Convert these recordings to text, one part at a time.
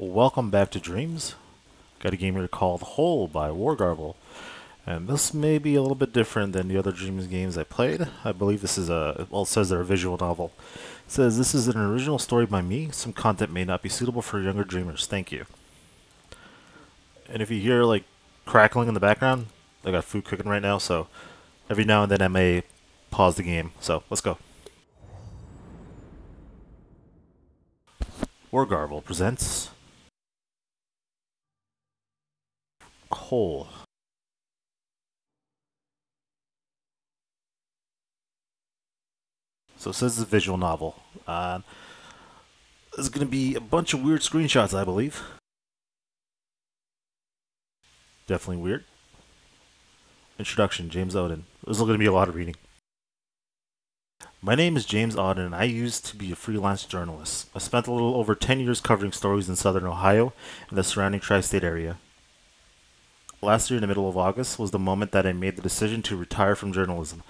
Welcome back to Dreams. Got a game here called Hole by Wargarble. And this may be a little bit different than the other Dreams games I played. I believe this is a, well, it says they're a visual novel. It says, this is an original story by me. Some content may not be suitable for younger dreamers. Thank you. And if you hear like crackling in the background, I got food cooking right now, so every now and then I may pause the game. So let's go. Wargarble presents Hole. So it says it's a visual novel. There's going to be a bunch of weird screenshots, I believe. Definitely weird. Introduction, James Auden. There's going to be a lot of reading. My name is James Auden, and I used to be a freelance journalist. I spent a little over 10 years covering stories in southern Ohio and the surrounding tri-state area. Last year, in the middle of August, was the moment that I made the decision to retire from journalism.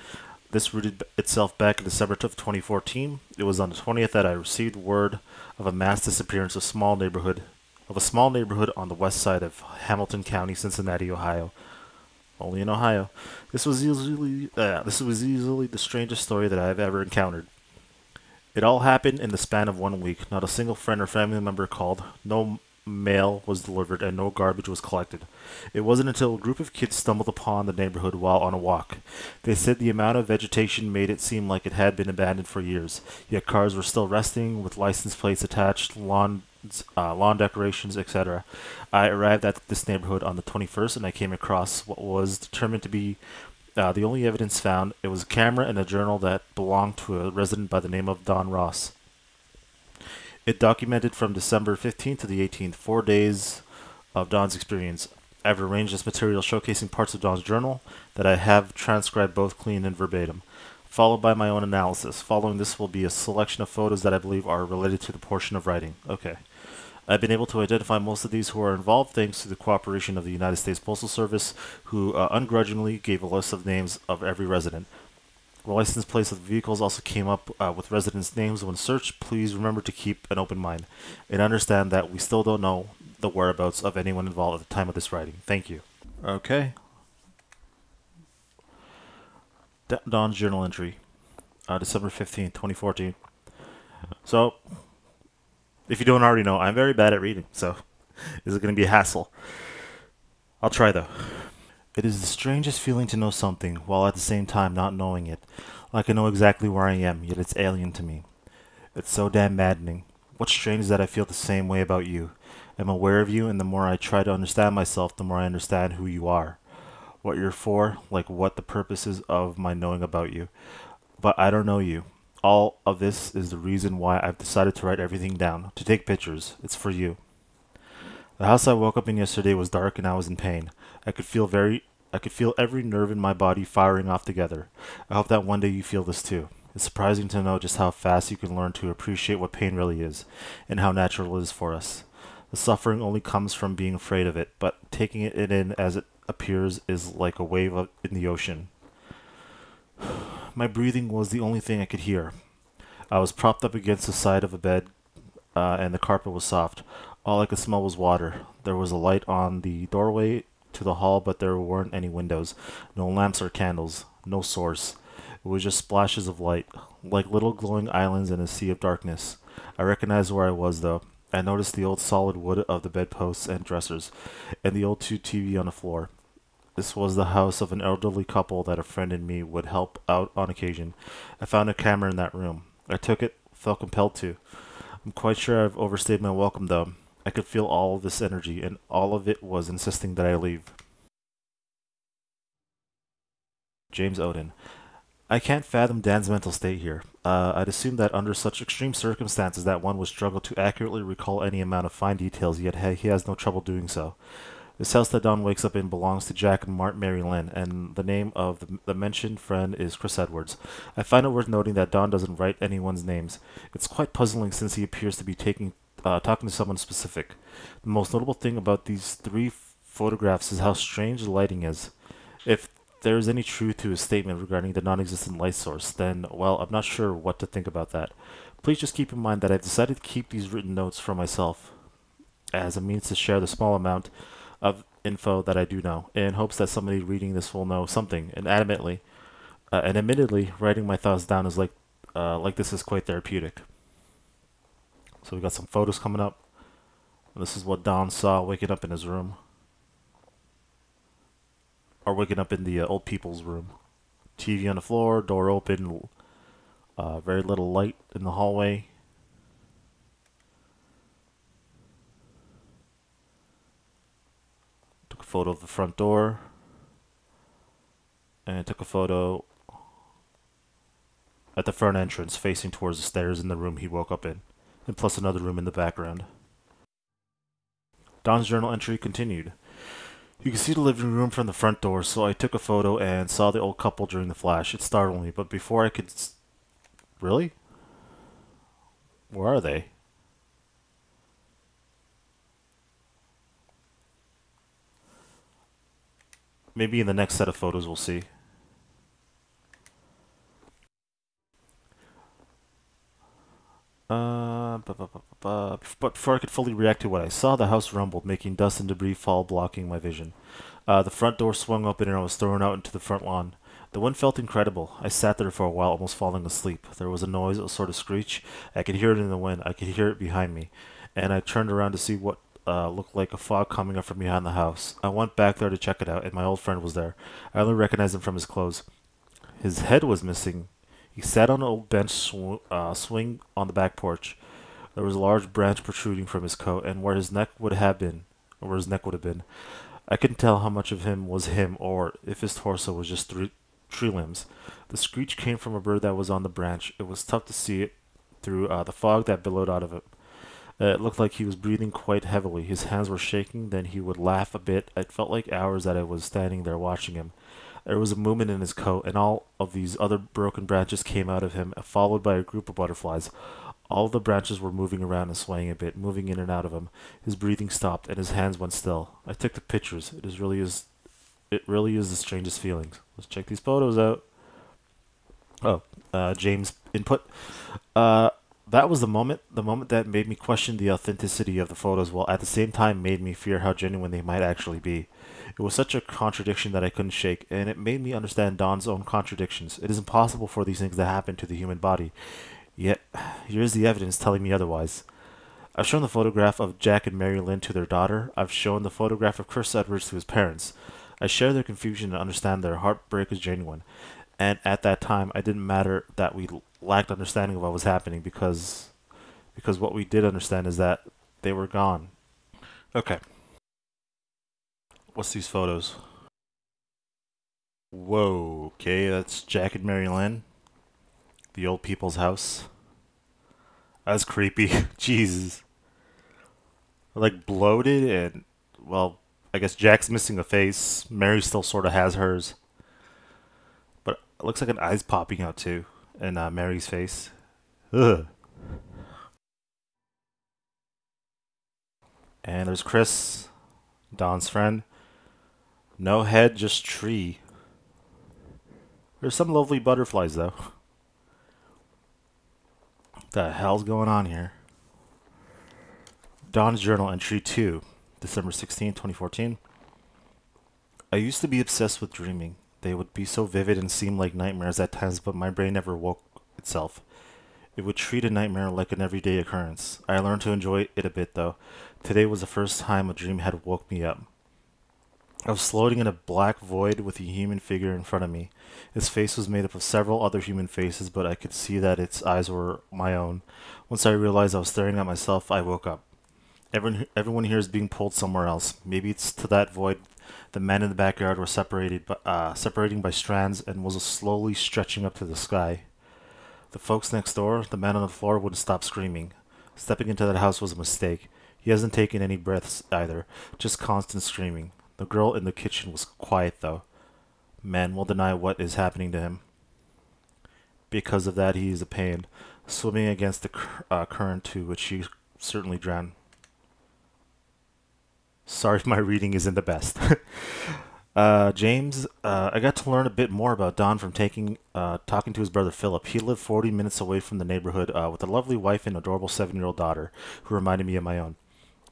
This rooted itself back in December of 2014. It was on the 20th that I received word of a mass disappearance of a small neighborhood on the west side of Hamilton County, Cincinnati, Ohio. Only in Ohio. This was easily the strangest story that I have ever encountered. It all happened in the span of 1 week. Not a single friend or family member called. No mail was delivered, and no garbage was collected. It wasn't until a group of kids stumbled upon the neighborhood while on a walk. They said the amount of vegetation made it seem like it had been abandoned for years, yet cars were still resting with license plates attached, lawn decorations, etc. I arrived at this neighborhood on the 21st, and I came across what was determined to be the only evidence found. It was a camera and a journal that belonged to a resident by the name of Don Ross. It documented from December 15th to the 18th, 4 days of Don's experience. I've arranged this material showcasing parts of Don's journal that I have transcribed both clean and verbatim, followed by my own analysis. Following this will be a selection of photos that I believe are related to the portion of writing. Okay. I've been able to identify most of these who are involved thanks to the cooperation of the United States Postal Service, who ungrudgingly gave a list of names of every resident. The license plates of the vehicles also came up with residents' names when searched. Please remember to keep an open mind and understand that we still don't know the whereabouts of anyone involved at the time of this writing. Thank you. Okay. Don's journal entry, December 15, 2014. So, if you don't already know, I'm very bad at reading, so this is going to be a hassle. I'll try, though. It is the strangest feeling to know something, while at the same time not knowing it. Like I know exactly where I am, yet it's alien to me. It's so damn maddening. What's strange is that I feel the same way about you. I'm aware of you, and the more I try to understand myself, the more I understand who you are. What you're for, like what the purpose is of my knowing about you. But I don't know you. All of this is the reason why I've decided to write everything down, to take pictures. It's for you. The house I woke up in yesterday was dark, and I was in pain. I could feel every nerve in my body firing off together. I hope that one day you feel this too. It's surprising to know just how fast you can learn to appreciate what pain really is, and how natural it is for us. The suffering only comes from being afraid of it, but taking it in as it appears is like a wave in the ocean. My breathing was the only thing I could hear. I was propped up against the side of a bed, and the carpet was soft. All I could smell was water. There was a light on the doorway to the hall, but there weren't any windows, no lamps or candles, no source. It was just splashes of light, like little glowing islands in a sea of darkness. I recognized where I was, though. I noticed the old solid wood of the bedposts and dressers, and the old tube TV on the floor. This was the house of an elderly couple that a friend and me would help out on occasion. I found a camera in that room. I took it, felt compelled to. I'm quite sure I've overstayed my welcome, though. I could feel all of this energy, and all of it was insisting that I leave. James Auden. I can't fathom Dan's mental state here. I'd assume that under such extreme circumstances that one would struggle to accurately recall any amount of fine details, yet he has no trouble doing so. This house that Don wakes up in belongs to Jack and Mary Lynn, and the name of the mentioned friend is Chris Edwards. I find it worth noting that Don doesn't write anyone's names. It's quite puzzling since he appears to be talking to someone specific. The most notable thing about these three photographs is how strange the lighting is. If there is any truth to his statement regarding the non-existent light source, then, well, I'm not sure what to think about that. Please just keep in mind that I've decided to keep these written notes for myself. as a means to share the small amount of info that I do know, in hopes that somebody reading this will know something. And admittedly, writing my thoughts down is like this is quite therapeutic. So we got some photos coming up. This is what Don saw waking up in his room, or waking up in the old people's room. TV on the floor, door open, very little light in the hallway. Took a photo of the front door, and took a photo at the front entrance facing towards the stairs in the room he woke up in, and plus another room in the background. Don's journal entry continued. You can see the living room from the front door, so I took a photo and saw the old couple during the flash. It startled me, but before I could... Really? Where are they? Maybe in the next set of photos we'll see. But before I could fully react to what I saw, the house rumbled, making dust and debris fall, blocking my vision. The front door swung open and I was thrown out into the front lawn. The wind felt incredible. I sat there for a while, almost falling asleep. There was a noise, a sort of screech. I could hear it in the wind. I could hear it behind me. And I turned around to see what looked like a fog coming up from behind the house. I went back there to check it out, and my old friend was there. I only recognized him from his clothes. His head was missing. He sat on an old bench swing on the back porch. There was a large branch protruding from his coat, and where his neck would have been, I couldn't tell how much of him was him, or if his torso was just tree limbs. The screech came from a bird that was on the branch. It was tough to see it through the fog that billowed out of it. It looked like he was breathing quite heavily. His hands were shaking. Then he would laugh a bit. It felt like hours that I was standing there watching him. There was a movement in his coat, and all of these other broken branches came out of him, followed by a group of butterflies. All the branches were moving around and swaying a bit, moving in and out of him. His breathing stopped, and his hands went still. I took the pictures. It really is the strangest feeling. Let's check these photos out. Oh, James' input. That was the moment that made me question the authenticity of the photos, while at the same time made me fear how genuine they might actually be. It was such a contradiction that I couldn't shake, and it made me understand Don's own contradictions. It is impossible for these things to happen to the human body. Yet, here's the evidence telling me otherwise. I've shown the photograph of Jack and Mary Lynn to their daughter. I've shown the photograph of Chris Edwards to his parents. I share their confusion and understand their heartbreak is genuine. And at that time, it didn't matter that we lacked understanding of what was happening, because what we did understand is that they were gone. Okay. What's these photos? Whoa, okay, that's Jack and Mary Lynn. The old people's house. That's creepy. Jesus. Like bloated and, well, I guess Jack's missing a face. Mary still sort of has hers. But it looks like an eye's popping out too in Mary's face. Ugh. And there's Chris, Don's friend. No head, just tree. There's some lovely butterflies though. What the hell's going on here? Don's journal entry 2, December 16, 2014. I used to be obsessed with dreaming. They would be so vivid and seem like nightmares at times, but my brain never woke itself. It would treat a nightmare like an everyday occurrence. I learned to enjoy it a bit, though. Today was the first time a dream had woke me up. I was floating in a black void with a human figure in front of me. His face was made up of several other human faces, but I could see that its eyes were my own. Once I realized I was staring at myself, I woke up. Everyone here is being pulled somewhere else. Maybe it's to that void. The men in the backyard were separating by strands and was slowly stretching up to the sky. The folks next door, the man on the floor, wouldn't stop screaming. Stepping into that house was a mistake. He hasn't taken any breaths either, just constant screaming. The girl in the kitchen was quiet, though. Man will deny what is happening to him. Because of that, he is a pain, swimming against the current to which he certainly drowned. Sorry if my reading isn't the best. James, I got to learn a bit more about Don from talking to his brother Phillip. He lived 40 minutes away from the neighborhood with a lovely wife and adorable 7-year-old daughter who reminded me of my own.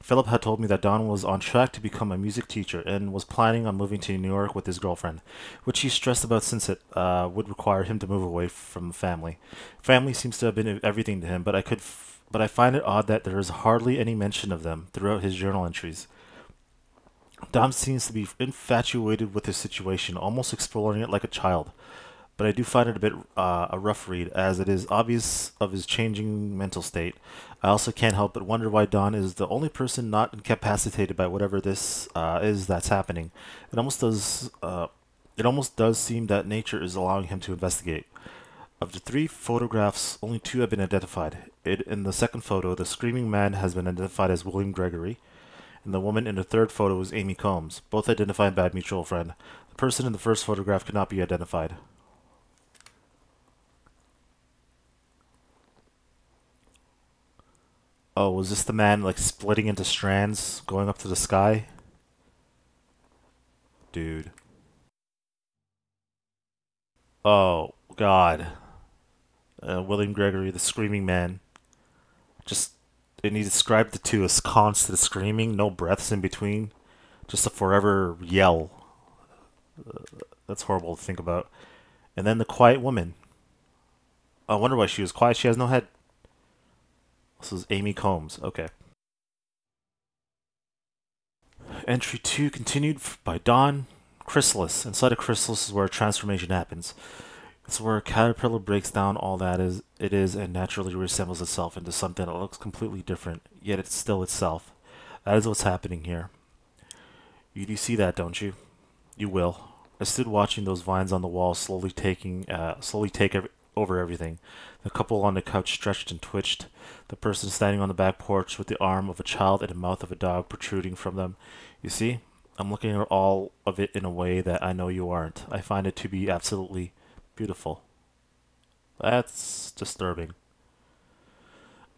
Phillip had told me that Don was on track to become a music teacher and was planning on moving to New York with his girlfriend, which he stressed about since it would require him to move away from family. Family seems to have been everything to him, but I find it odd that there is hardly any mention of them throughout his journal entries. Don seems to be infatuated with his situation, almost exploring it like a child, but I do find it a bit a rough read, as it is obvious of his changing mental state. I also can't help but wonder why Don is the only person not incapacitated by whatever this is that's happening. It almost does seem that nature is allowing him to investigate. Of the three photographs, only two have been identified. In the second photo, the screaming man has been identified as William Gregory, and the woman in the third photo is Amy Combs, both identified by a mutual friend. The person in the first photograph could not be identified. Oh, was this the man, like, splitting into strands, going up to the sky? Dude. Oh, God. William Gregory, the screaming man. Just, and he described the two as constant screaming, no breaths in between. Just a forever yell. That's horrible to think about. And then the quiet woman. I wonder why she was quiet. She has no head. This is Amy Combs. Okay. Entry 2 continued by Don. Chrysalis. Inside a chrysalis is where transformation happens. It's where a caterpillar breaks down all that it is and naturally reassembles itself into something that looks completely different, yet it's still itself. That is what's happening here. You do see that, don't you? You will. I stood watching those vines on the wall slowly take over everything. The couple on the couch stretched and twitched. The person standing on the back porch with the arm of a child and the mouth of a dog protruding from them. You see, I'm looking at all of it in a way that I know you aren't. I find it to be absolutely beautiful. That's disturbing.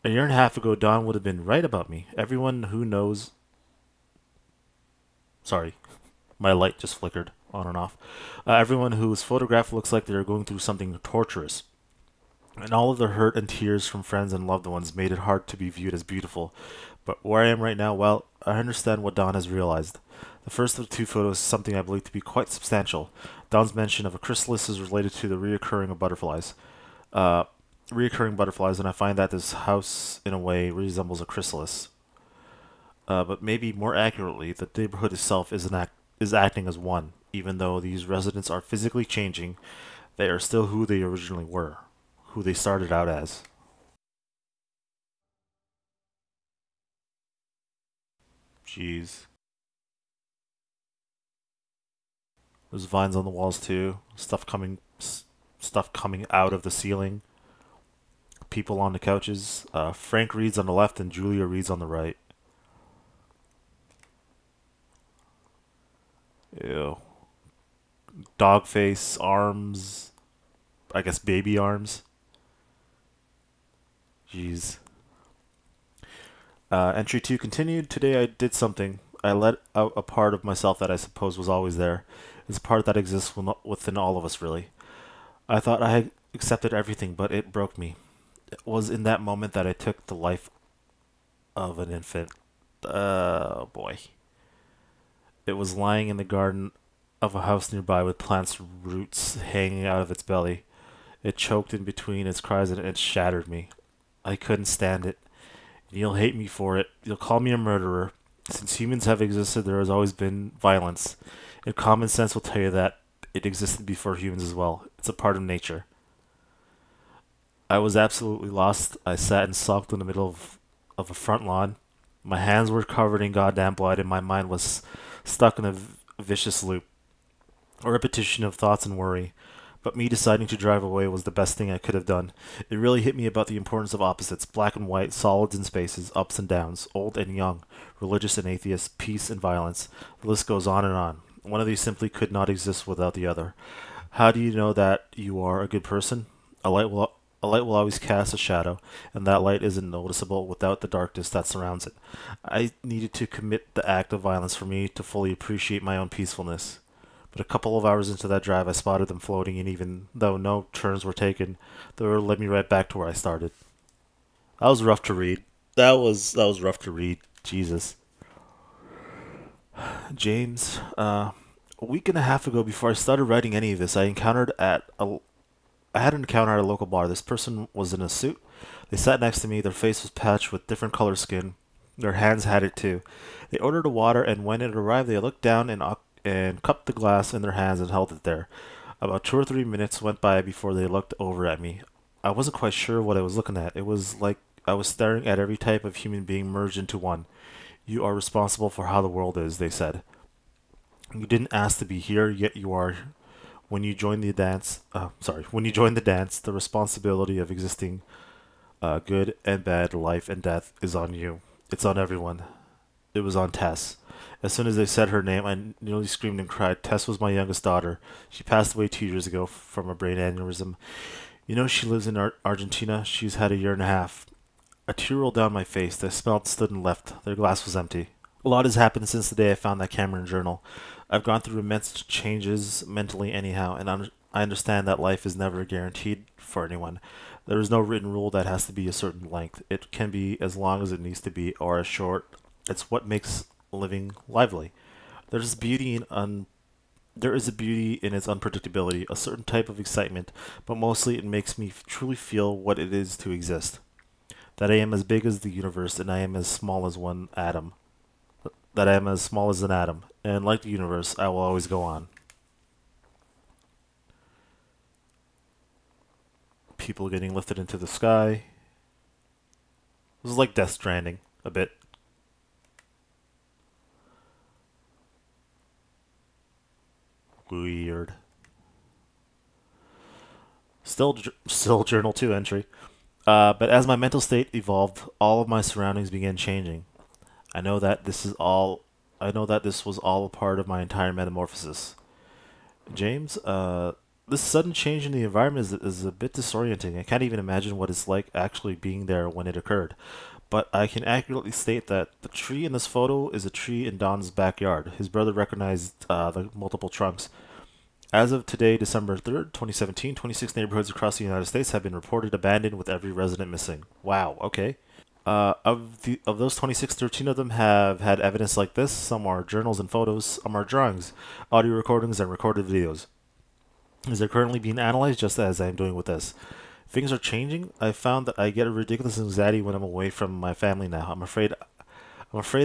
A year and a half ago, Don would have been right about me. Everyone who knows... Sorry, my light just flickered on and off. Everyone whose photograph looks like they're going through something torturous. And all of the hurt and tears from friends and loved ones made it hard to be viewed as beautiful. But where I am right now, well, I understand what Don has realized. The first of the two photos is something I believe to be quite substantial. Don's mention of a chrysalis is related to the reoccurring of butterflies. And I find that this house, in a way, resembles a chrysalis. But maybe more accurately, the neighborhood itself is acting as one. Even though these residents are physically changing, they are still who they originally were. Who they started out as. Jeez. There's vines on the walls too. Stuff coming out of the ceiling. People on the couches. Frank reads on the left and Julia reads on the right. Ew. Dog face, arms. I guess baby arms. Jeez. Entry 2 continued. Today I did something. I let out a part of myself that I suppose was always there. It's a part that exists within all of us, really. I thought I had accepted everything, but it broke me. It was in that moment that I took the life of an infant. Oh boy. It was lying in the garden of a house nearby with plants' roots hanging out of its belly. It choked in between its cries and it shattered me. I couldn't stand it. You'll hate me for it. You'll call me a murderer. Since humans have existed, there has always been violence. And common sense will tell you that it existed before humans as well. It's a part of nature. I was absolutely lost. I sat and sulked in the middle of a front lawn. My hands were covered in goddamn blood and my mind was stuck in a vicious loop. A repetition of thoughts and worry. But me deciding to drive away was the best thing I could have done. It really hit me about the importance of opposites, black and white, solids and spaces, ups and downs, old and young, religious and atheist, peace and violence. The list goes on and on. One of these simply could not exist without the other. How do you know that you are a good person? A light will always cast a shadow, and that light isn't noticeable without the darkness that surrounds it. I needed to commit the act of violence for me to fully appreciate my own peacefulness. But a couple of hours into that drive, I spotted them floating, and even though no turns were taken, the road led me right back to where I started. That was rough to read. That was rough to read. Jesus. James, a week and a half ago, before I started writing any of this, I had an encounter at a local bar. This person was in a suit. They sat next to me. Their face was patched with different color skin. Their hands had it too. They ordered a water, and when it arrived, they looked down and cupped the glass in their hands and held it there. About 2 or 3 minutes went by before they looked over at me. I wasn't quite sure what I was looking at. It was like I was staring at every type of human being merged into one. You are responsible for how the world is, they said. You didn't ask to be here, yet you are. When you join the dance, the responsibility of existing good and bad, life and death is on you. It's on everyone. It was on Tess. As soon as they said her name, I nearly screamed and cried. Tess was my youngest daughter. She passed away 2 years ago from a brain aneurysm. You know, she lives in Argentina. She's had a year and a half. A tear rolled down my face. They smiled, stood, and left. Their glass was empty. A lot has happened since the day I found that Cameron journal. I've gone through immense changes mentally anyhow, and I understand that life is never guaranteed for anyone. There is no written rule that has to be a certain length. It can be as long as it needs to be, or as short. It's what makes living lively. There is a beauty in its unpredictability, a certain type of excitement, but mostly it makes me truly feel what it is to exist. That I am as big as the universe, and I am as small as one atom. That I am as small as an atom, and like the universe, I will always go on. People getting lifted into the sky. This is like Death Stranding, a bit. Weird. Still Journal 2 entry. But as my mental state evolved, all of my surroundings began changing. I know that this was all a part of my entire metamorphosis. James, this sudden change in the environment is a bit disorienting. I can't even imagine what it's like actually being there when it occurred. But I can accurately state that the tree in this photo is a tree in Don's backyard. His brother recognized the multiple trunks. As of today, December 3rd, 2017, 26 neighborhoods across the United States have been reported abandoned with every resident missing. Wow, okay. Of those 26, 13 of them have had evidence like this. Some are journals and photos, some are drawings, audio recordings, and recorded videos. These are currently being analyzed just as I am doing with this. Things are changing. I found that I get a ridiculous anxiety when I'm away from my family now. I'm afraid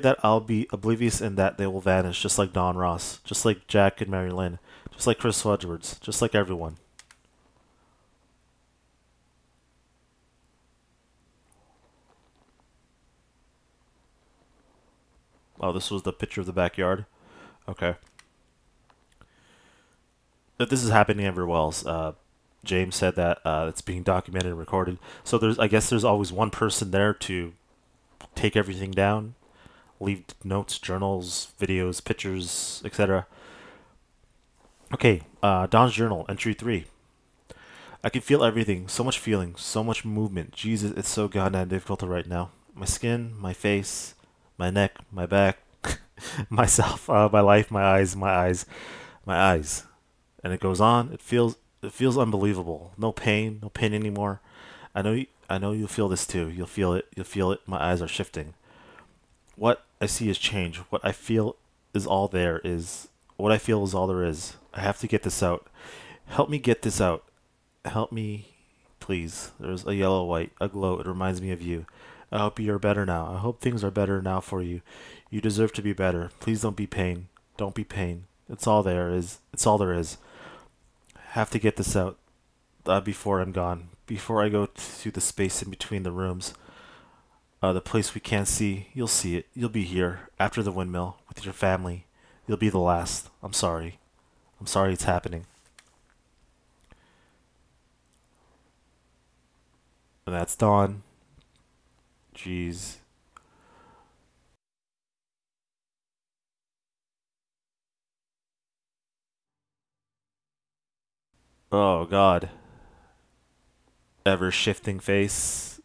that I'll be oblivious and that they will vanish, just like Don Ross, just like Jack and Mary Lynn, just like Chris Edwards, just like everyone. Oh, this was the picture of the backyard. Okay. If this is happening everywhere else, James said that it's being documented and recorded. So I guess there's always one person there to take everything down, leave notes, journals, videos, pictures, etc. Okay, Don's journal, entry 3. I can feel everything. So much feeling, so much movement. Jesus, it's so goddamn difficult right now. My skin, my face, my neck, my back, myself, my life, my eyes, and it goes on. It feels unbelievable. No pain anymore. I know you'll feel this too. You'll feel it. My eyes are shifting. What I see is change. What I feel is all there is. I have to get this out. Help me get this out. Help me, please. There's a yellow light, a glow. It reminds me of you. I hope you're better now. I hope things are better now for you. You deserve to be better. Please don't be pain. Don't be pain. It's all there is. It's all there is. I have to get this out before I'm gone. Before I go to the space in between the rooms. The place we can't see. You'll see it. You'll be here. After the windmill. With your family. You'll be the last. I'm sorry. I'm sorry it's happening. And that's Dawn. Jeez. Oh God. Ever shifting face.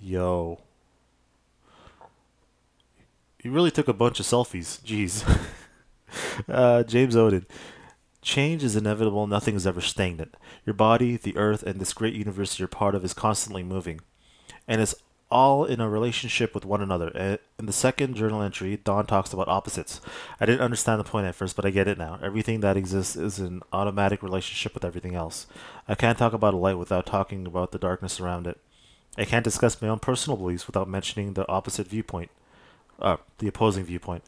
Yo. You really took a bunch of selfies. Jeez. James Auden. Change is inevitable, nothing is ever stagnant. Your body, the earth, and this great universe you're part of is constantly moving. And it's all in a relationship with one another. In the second journal entry, Don talks about opposites. I didn't understand the point at first, but I get it now. Everything that exists is in automatic relationship with everything else. I can't talk about a light without talking about the darkness around it. I can't discuss my own personal beliefs without mentioning the opposite viewpoint, the opposing viewpoint.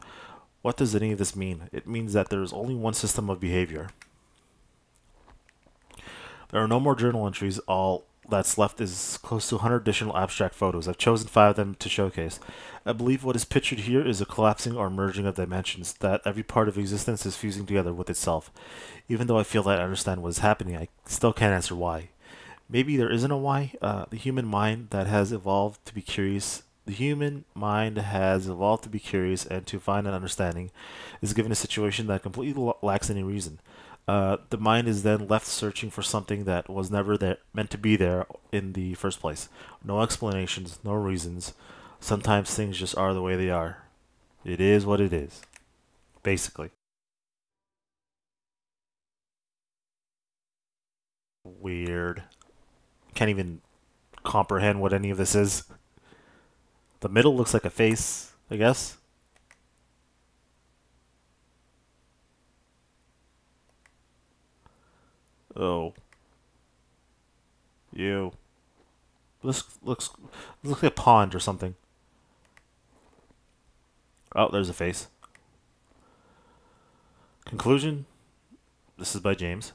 What does any of this mean? It means that there is only one system of behavior. There are no more journal entries. All that's left is close to 100 additional abstract photos. I've chosen 5 of them to showcase. I believe what is pictured here is a collapsing or merging of dimensions, that every part of existence is fusing together with itself. Even though I feel that I understand what is happening, I still can't answer why. Maybe there isn't a why. The human mind that has evolved to be curious. The human mind has evolved to be curious and to find an understanding is given a situation that completely lacks any reason. The mind is then left searching for something that was never there, meant to be there in the first place. No explanations, no reasons. Sometimes things just are the way they are. It is what it is, basically. Weird. Can't even comprehend what any of this is. The middle looks like a face, I guess. Oh. Ew. This looks like a pond or something. Oh, there's a face. Conclusion. This is by James.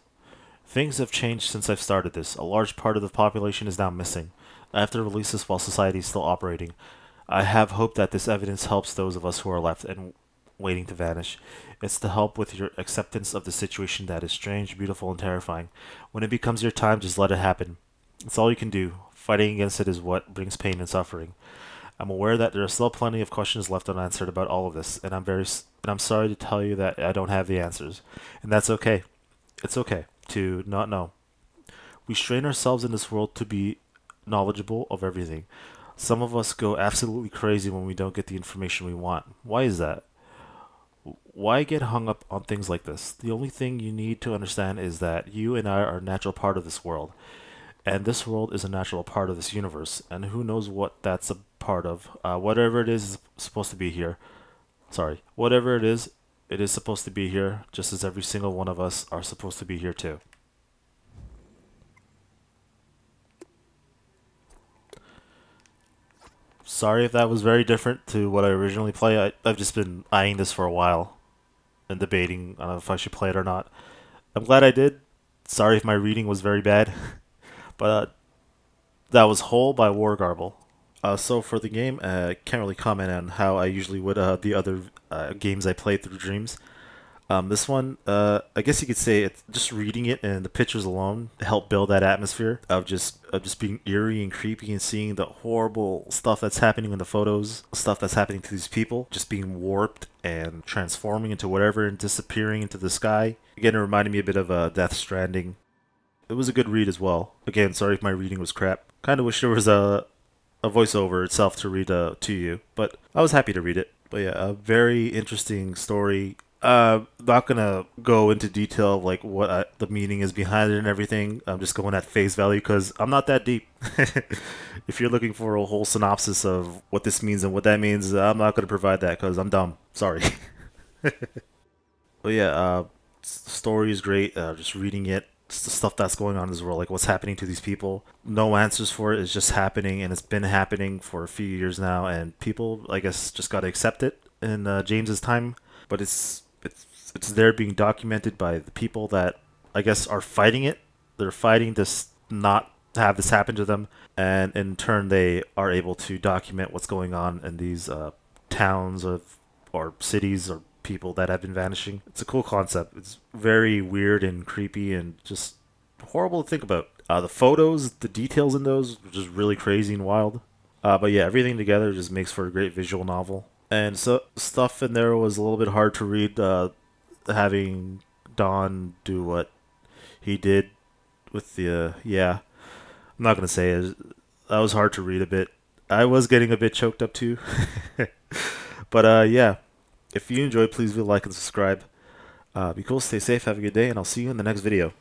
Things have changed since I've started this. A large part of the population is now missing. I have to release this while society is still operating. I have hope that this evidence helps those of us who are left and waiting to vanish. It's to help with your acceptance of the situation that is strange, beautiful, and terrifying. When it becomes your time, just let it happen. It's all you can do. Fighting against it is what brings pain and suffering. I'm aware that there are still plenty of questions left unanswered about all of this, and I'm sorry to tell you that I don't have the answers. And that's okay. It's okay to not know. We strain ourselves in this world to be knowledgeable of everything. Some of us go absolutely crazy when we don't get the information we want. Why is that? Why get hung up on things like this? The only thing you need to understand is that you and I are a natural part of this world, and this world is a natural part of this universe, and who knows what that's a part of. Whatever it is supposed to be here. Sorry. Whatever it is supposed to be here, just as every single one of us are supposed to be here too. Sorry if that was very different to what I originally play. I've just been eyeing this for a while and debating on if I should play it or not. I'm glad I did. Sorry if my reading was very bad. But that was Hole by Wargarble. So for the game, I can't really comment on how I usually would the other games I played through Dreams. This one, I guess you could say, it's just reading it and the pictures alone help build that atmosphere of just being eerie and creepy and seeing the horrible stuff that's happening in the photos, stuff that's happening to these people, just being warped and transforming into whatever and disappearing into the sky. Again, it reminded me a bit of Death Stranding. It was a good read as well. Again, sorry if my reading was crap. Kind of wish there was a voiceover itself to read to you, but I was happy to read it. But yeah, a very interesting story. Not gonna go into detail of, like, what the meaning is behind it and everything. I'm just going at face value because I'm not that deep. If you're looking for a whole synopsis of what this means and what that means, I'm not gonna provide that because I'm dumb. Sorry. But yeah, story is great. Just reading it, the stuff that's going on in this world, like what's happening to these people. No answers for it. It's just happening, and it's been happening for a few years now. And people, I guess, just gotta accept it in James's time. But it's there being documented by the people that, I guess, are fighting it. They're fighting to not have this happen to them. And in turn, they are able to document what's going on in these towns or cities or people that have been vanishing. It's a cool concept. It's very weird and creepy and just horrible to think about. The photos, the details in those are just really crazy and wild. But yeah, everything together just makes for a great visual novel. And so stuff in there was a little bit hard to read, having Don do what he did with the, yeah, I'm not going to say it. That was hard to read a bit. I was getting a bit choked up too. But yeah, if you enjoyed, please leave a like and subscribe. Be cool, stay safe, have a good day, and I'll see you in the next video.